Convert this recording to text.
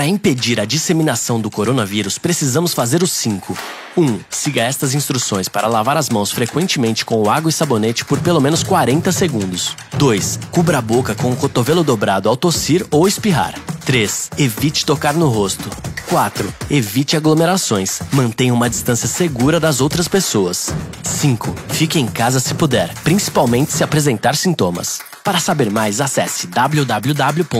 Para impedir a disseminação do coronavírus, precisamos fazer os 5. 1. Siga estas instruções para lavar as mãos frequentemente com água e sabonete por pelo menos 40 segundos. 2. Cubra a boca com o cotovelo dobrado ao tossir ou espirrar. 3. Evite tocar no rosto. 4. Evite aglomerações. Mantenha uma distância segura das outras pessoas. 5. Fique em casa se puder, principalmente se apresentar sintomas. Para saber mais, acesse www.who.int.